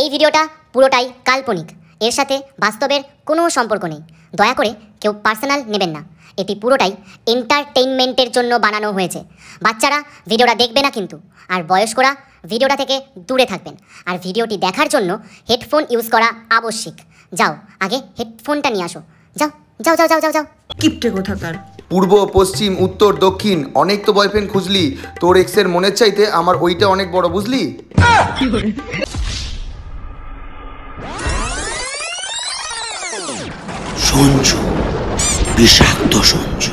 এই ভিডিওটা পুরোটাই কাল্পনিক, এর সাথে বাস্তবের কোনো সম্পর্ক নেই। দয়া করে কেউ পার্সোনাল নেবেন না, এটি পুরোটাই এন্টারটেইনমেন্টের জন্য বানানো হয়েছে। বাচ্চারা ভিডিওটা দেখবে না কিন্তু, আর বয়স্করা ভিডিওটা থেকে দূরে থাকবেন। আর ভিডিওটি দেখার জন্য হেডফোন ইউজ করা আবশ্যিক। যাও আগে হেডফোনটা নিয়ে আসো, যাও যাও যাও যাও যাও যাও। কিপটে কোথাকার। পূর্ব পশ্চিম উত্তর দক্ষিণ অনেক তো বয়ফ্রেন্ড খুঁজলি, তোর এক্সের মনের চাইতে আমার ওইটা অনেক বড়, বুঝলি? সঞ্জু, বিষাক্ত সঞ্জু।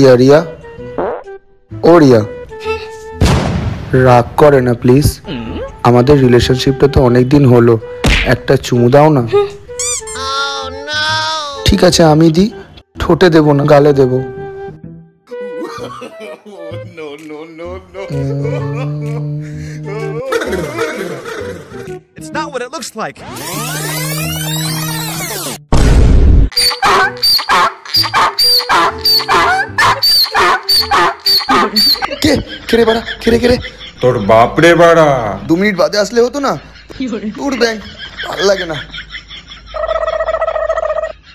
रिया रिया ओ रिया, राग करे ना प्लिज। আমাদের রিলেশনশিপটা তো অনেক দিন হলো, একটা চুমু দাও না। ঠিক আছে আমি দি, ঠোঁটে দেব না গালে দেব। No no no no, it's not what it looks like. কে কেরে বাড়া, কেরে কেরে তোর বাপ রে বাড়া। 2 মিনিট বাদে আসলে হতো না? তোর ব্যাং ভালো লাগে না।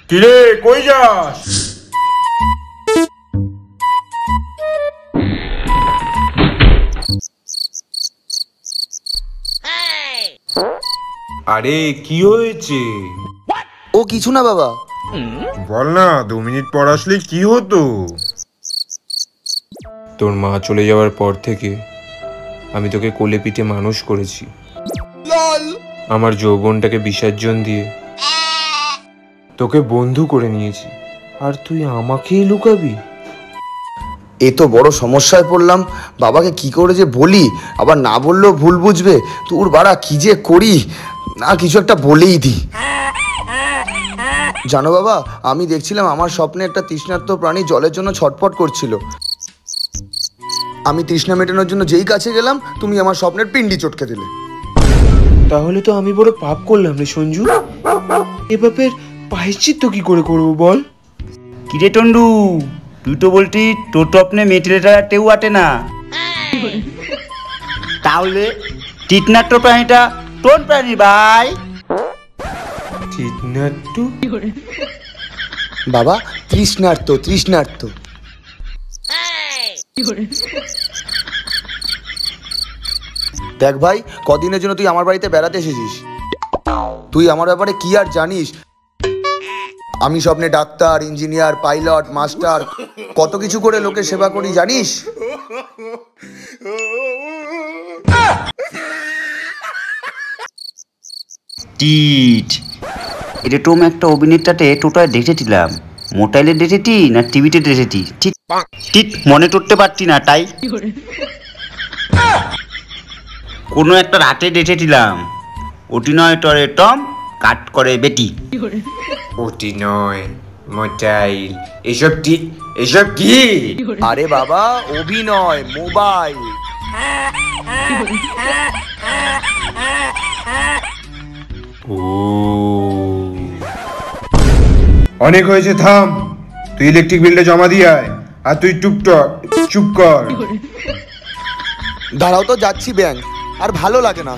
কি রে কই যাস? আরে কি হয়েছে? ও কিছু না বাবা। বল না, 2 মিনিট পর আসলে কি হতো? তোর মা চলে যাওয়ার পর থেকে আমি তোকে কোলে পিঠে মানুষ করেছি, আমার যৌবনটাকে বিসর্জন দিয়ে তোকে বন্ধু করে নিয়েছি, আর তুই আমাকেই লুকাবি? এ তো বড় সমস্যায় পড়লাম, বাবাকে কি করে যে বলি, আবার না বললেও ভুল বুঝবে। তোর বাড়া কি যে করি, না কিছু একটা বলেই দি। জানো বাবা, আমি দেখছিলাম আমার স্বপ্নে একটা তৃষ্ণার্ত প্রাণী জলের জন্য ছটফট করছিল। আমি তৃষ্ণা মেটানোর জন্য যেই কাছে গেলাম, তুমি আমার স্বপ্নের পিণ্ডি চটকে দিলে। তাহলে তো আমি বড় পাপ করলাম রে সঞ্জু, এ পাপের প্রায়শ্চিত্ত কি করে করব বল? কি রে টন্ডু, তুই তো বলতি তোর স্বপ্নে মেটেটা টেউ আটে না, তাহলে তৃষ্ণার্ত প্রাণীটা তোর প্রাণী ভাই? তৃষ্ণার্ত বাবা, তৃষ্ণার্ত তৃষ্ণার্ত। দেখ ভাই, কদিনের জন্য তুই আমার বাড়িতে বেড়াতে এসেছিস, তুই আমার ব্যাপারে কি আর জানিস? আমি স্বপ্নে ডাক্তার, ইঞ্জিনিয়ার, পাইলট, মাস্টার, কত কিছু করে লোকের সেবা করি জানিস? এটা তোম একটা অভিনেতাতে টোটায় দেখেছিলাম, মোটাইলে দেখেছি না টিভিতে দেখেছি ঠিক মনে করতে পারছি না, তাই কোনো একটা রাতে দেখেছিলাম। ওটি নয় টরে টম কাট করে বেটি, ওটি নয় মোবাইল। এসব কি, এসব কি? আরে বাবা অভিনয়, মোবাইল। অনেক হয়েছে, থাম। তুই ইলেকট্রিক বিলটা জমা দিয়ে আয়, আর তুই টুপটপ চুপ কর। দাঁড়াও তো যাচ্ছি ব্যাংক, আর ভালো লাগে না।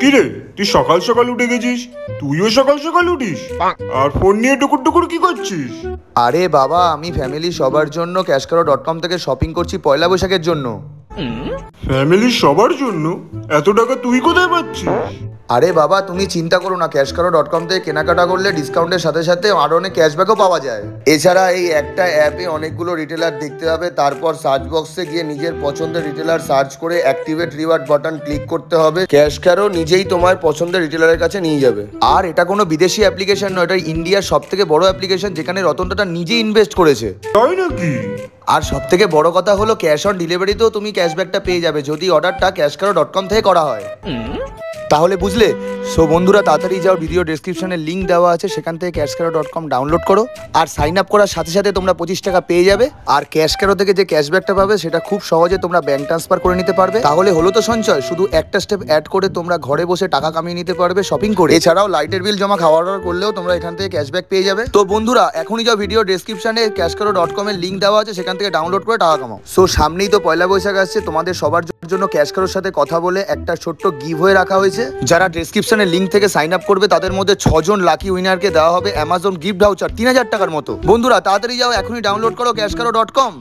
কিরে তুই সকাল সকাল উঠে গেছিস, তুইও সকাল সকাল উঠিস, আর ফোন নিয়ে টুকুর টুকুর কি করছিস? আরে বাবা, আমি ফ্যামিলি সবার জন্য cashKaro.com থেকে শপিং করছি পয়লা বৈশাখের জন্য। ফ্যামিলি সবার জন্য এত টাকা তুই কোথায় পাচ্ছিস? अरे बाबा तुम्हें चिंता करो ना cashKaro.com से केनाकाटा कर ले डिसकाउंटर साथे साथे और अनेक कैशबैको पावा जाए। एछाड़ा एई एकटा एपे अनेकगुलो रिटेलर देखते पाबे, तारपर सार्च बक्से गिये निजेर पछंदेर रिटेलर सार्च करे एक्टिवेट रिवार्ड बटन क्लिक करते होबे। cashKaro निजेई तोमार पछंदेर रिटेलरेर काछे निये जाबे। आर एटा कोनो विदेशी एप्लीकेशन नय, एटा इंडियार सबथेके बड़ो एप्लीकेशन जेखाने रतनटाटा निजेई इनभेस्ट करेछे। ताई नाकि? और सबथेके बड़ कथा हलो कैश ऑन डिलीवरी तो तुम कैशबैकटा पेये जाबे जोदि अर्डारटा cashKaro.com थेके करा हय। ताहले बुझले सो बंधुरा ताड़ाताड़ी जाओ, भिडियो डेस्क्रिप्शने लिंक देवा आछे, सेखान थेके cashKaro.com डाउनलोड करो और साइन आप करार साथे साथे तोमरा 25 टाका पेये जाबे। और cashKaro थेके जे कैशबैकटा पाबे सेटा खूब सहजे तोमरा बैंक ट्रांसफार करे निते पारबे। ताहले हलो तो संचय, शुधु एकटा स्टेप एड करे तोमरा घरे बसे टाका कामिये निते पारबे शपिंग करे। एछाड़ाओ लाइटेर बिल जमा खावा दावा करलेओ तोमरा एखान थेके कैशबैक पेये जाबे। तो बंधुरा एखोनी जाओ भिडियो डेस्क्रिप्शने cashKaro.com एर लिंक देवा आछे, सेखान थेके डाउनलोड करे टाका कामाओ। सो सामनेई तो पयला बैशाख आसछे, तोमादेर सबार জন্য cashKaroর সাথে কথা বলে একটা ছোট্ট গিভওয়ে রাখা হয়েছে। যারা ডেসক্রিপশনে লিংক থেকে সাইন আপ করবে তাদের মধ্যে 6 জন লাকি উইনারকে দেওয়া হবে Amazon গিফট ভাউচার 3000 টাকার মতো। বন্ধুরা তাড়াতাড়ি যাও এখনই ডাউনলোড করো cashkaro.com।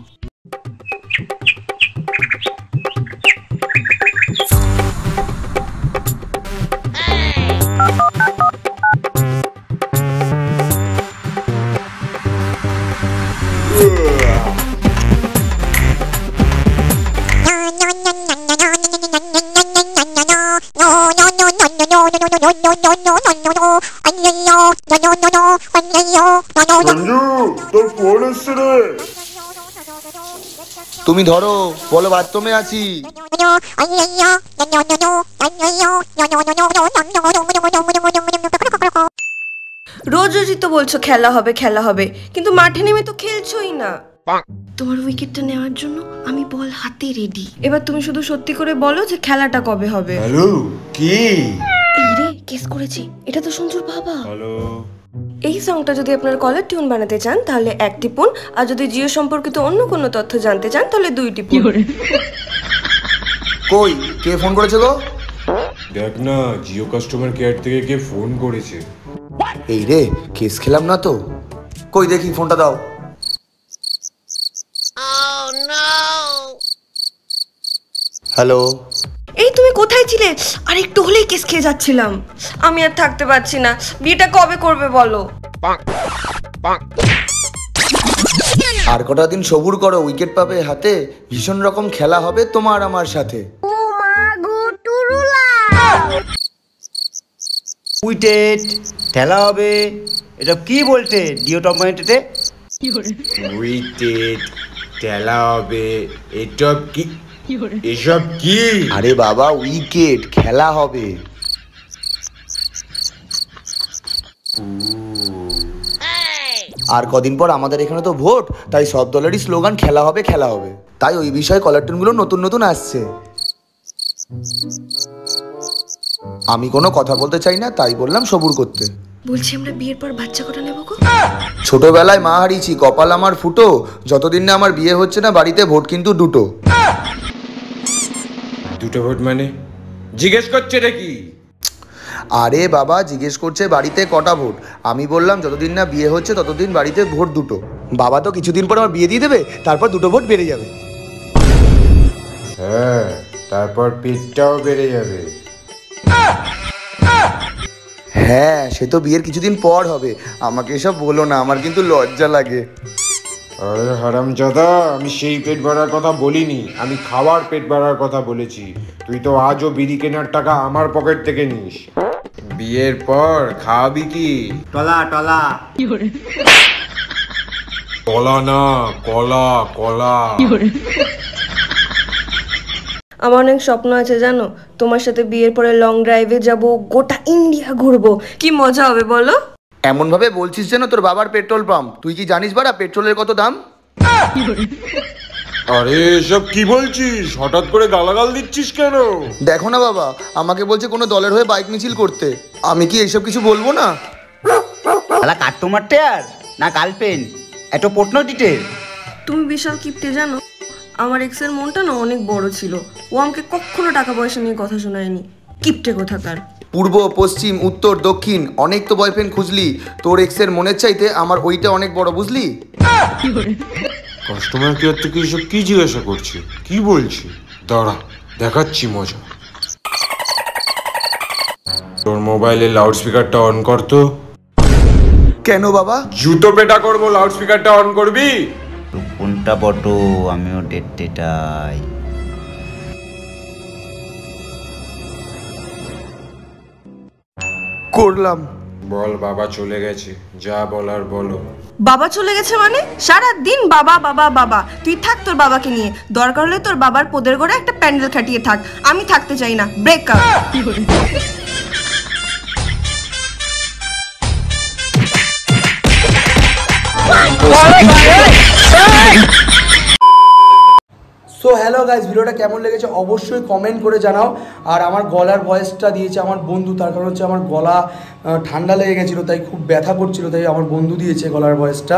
তুমি ধরো বলো বাথরুমে আছি। রোজ রোজই তো বলছো খেলা হবে খেলা হবে, কিন্তু মাঠে নেমে তো খেলছোই না। তোমার উইকেটটা নেওয়ার জন্য আমি বল হাতে রেডি, এবার তুমি শুধু সত্যি করে বলো যে খেলাটা কবে হবে। হ্যালো কি রে কেস করেছি, এটা তো সঞ্জুর বাবা। হ্যালো এই সংটা যদি আপনার কলার টিউন বানাতে চান তাহলে 1 টিপুন, আর যদি জিও সম্পর্কিত অন্য কোনো তথ্য জানতে চান তাহলে 2 টিপুন। কই কে ফোন করেছে গো? দেখ না জিও কাস্টমার কেয়ার থেকে কে ফোন করেছে। এই রে কেস খেলাম না তো, কই দেখি ফোনটা দাও। ও নো হ্যালো এই তুমি কোথায় ছিলে? আর একটু হলেই কেস খেয়ে যাচ্ছিলাম। আমি আর থাকতে পারছি না, বিয়েটা কবে করবে বলো। আর কটা দিন সবুর করো, উইকেট পাবে হাতে, ভীষণ রকম খেলা হবে তোমার আমার সাথে। ও মা গো টুরুলা উইটেট খেলা হবে, এটা কি বলতে ডিও টম্পমেন্টেতে কি করে উইটেট খেলা হবে এটা কি? এসব কি? আরে বাবা উইকেট খেলা হবে। আর কদিন পর আমাদের এখানে তো ভোট, তাই সব দলেরই স্লোগান খেলা হবে খেলা হবে, তাই ওই বিষয়ে কলার টিউনগুলো নতুন নতুন আসছে। আমি কোনো কথা বলতে চাই না তাই বললাম সবুর করতে। বলছি আমরা বিয়ের পর বাচ্চা কটা নেব গো। ছোটবেলায় মা হারিয়েছি কপাল আমার ফুটো, যতদিন না আমার বিয়ে হচ্ছে না বাড়িতে ভোট কিন্তু দুটো। দুটো ভোট মানে জিজ্ঞেস করছে নাকি? আরে বাবা জিজ্ঞেস করছে বাড়িতে কটা ভোট, আমি বললাম যতদিন না বিয়ে হচ্ছে ততদিন বাড়িতে ভোট দুটো। বাবা তো কিছুদিন পর আমার বিয়ে দিয়ে দেবে, তারপর দুটো ভোট বেড়ে যাবে। হ্যাঁ তারপর পিঠটাও বেড়ে যাবে। হ্যাঁ সে তো বিয়ের কিছুদিন পর হবে, আমাকে এসব বলো না, আমার কিন্তু লজ্জা লাগে। আরে হারামজাদা আমি সেই পেট ভরার কথা বলিনি, আমি খাওয়ার পেট ভরার কথা বলেছি। তুই তো আজও বিড়ি কেনার টাকা আমার পকেট থেকে নিস। বিয়ের পর খাবি কি? টলা টলা। কলা না কলা কলা। আমার অনেক স্বপ্ন আছে জানো, তোমার সাথে বিয়ের পরে লং ড্রাইভে যাব, গোটা ইন্ডিয়া ঘুরবো, কি মজা হবে বলো। এমন ভাবে বলছিস যেন তোর বাবার পেট্রোল পাম্প। তুই কি জানিস বাড়া পেট্রোলের কত দাম? আরে এসব কি বলছিস, হঠাৎ করে গালাগাল দিচ্ছিস কেন? দেখো না বাবা আমাকে বলছে কোনো দলের হয়ে বাইক মিছিল করতে, আমি কি এইসব কিছু বলবো না? শালা কাস্টমার টেয়ার না গার্লফ্রেন্ড এত পটনো দিতে। তুমি বিশাল কিপটে জানো, আমার এক্সের মনটা না অনেক বড় ছিল, ও আমাকে কখনো টাকা পয়সা নিয়ে কথা শোনায়নি। কিপটে কোথাকার। পূর্ব পশ্চিম উত্তর দক্ষিণ অনেক তো বয়ফ্রেন্ড খুঁজলি, তোর এক্সের মনের চাইতে আমার ওইটা অনেক বড় বুঝলি। কাস্টমার কেয়ার থেকে এসব কি জিজ্ঞাসা করছে, কি বলছি, দাঁড়া দেখাচ্ছি মজা। তোর মোবাইলে লাউড স্পিকারটা অন কর তো। কেন বাবা? জুতো পেটা করব, লাউড স্পিকারটা অন করবি? কোনটা বটো, আমিও ডেটটাই। করলাম। বল বাবা চলে গেছে, যা বলার বলো। বাবা চলে গেছে মানে? সারা দিন বাবা বাবা বাবা। তুই থাক তোর বাবাকে নিয়ে, দরকার হলে তোর বাবার পোদের গোড়া একটা প্যান্ডেল খাটিয়ে থাক, আমি থাকতে চাই না। Break up. So hello guys, ভিডিওটা কেমন লেগেছে অবশ্যই কমেন্ট করে জানাও। আর আমার গলার ভয়েসটা দিয়েছে আমার বন্ধু, তার কারণ হচ্ছে আমার গলা ঠান্ডা লেগে গেছিলো, তাই খুব ব্যথা করছিল, তাই আমার বন্ধু দিয়েছে গলার ভয়েসটা।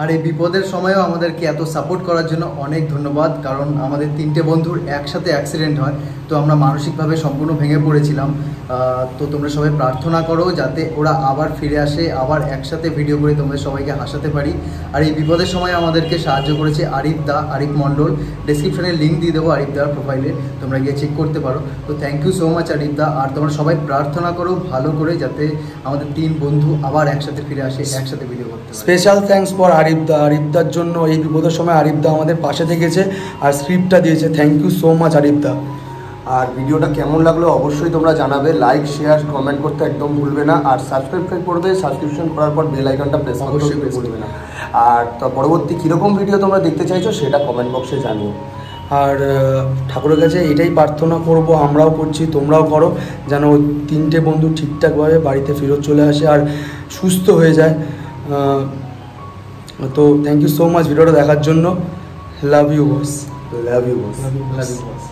আর এই বিপদের সময়ও আমাদেরকে এত সাপোর্ট করার জন্য অনেক ধন্যবাদ, কারণ আমাদের তিনটে বন্ধুর একসাথে অ্যাক্সিডেন্ট হয়, তো আমরা মানসিকভাবে সম্পূর্ণ ভেঙে পড়েছিলাম। তো তোমরা সবাই প্রার্থনা করো যাতে ওরা আবার ফিরে আসে, আবার একসাথে ভিডিও করে তোমাদের সবাইকে হাসাতে পারি। আর এই বিপদের সময় আমাদেরকে সাহায্য করেছে আরিফ দা, আরিফ মণ্ডল। ডেসক্রিপশানে লিঙ্ক দিয়ে দেবো আরিফ দার প্রোফাইলে, তোমরা গিয়ে চেক করতে পারো। তো thank you so much Arif দা। আর তোমরা সবাই প্রার্থনা করো ভালো করে যাতে আমাদের তিন বন্ধু আবার একসাথে ফিরে আসে, একসাথে ভিডিও করতে। স্পেশাল থ্যাংকস ফর আরিফদা, আরিফদার জন্য এই বিপদের সময় আরিফদা আমাদের পাশে থেকেছে আর স্ক্রিপ্টটা দিয়েছে। Thank you so much Arifda. আর ভিডিওটা কেমন লাগলো অবশ্যই তোমরা জানাবে, লাইক শেয়ার কমেন্ট করতে একদম ভুলবে না। আর সাবস্ক্রাইব করবে, সাবস্ক্রিপশন করার পর বেল আইকনটা প্রেস অবশ্যই ভুলবে না। আর তো পরবর্তী কীরকম ভিডিও তোমরা দেখতে চাইছো সেটা কমেন্ট বক্সে জানিও। আর ঠাকুরের কাছে এটাই প্রার্থনা করব, আমরাও করছি তোমরাও করো, যেন তিনটে বন্ধু ঠিকঠাকভাবে বাড়িতে ফেরত চলে আসে আর সুস্থ হয়ে যায়। তো থ্যাংক ইউ সো মাচ ভিডিওটা দেখার জন্য। Love you boss, love you boss, love you boss.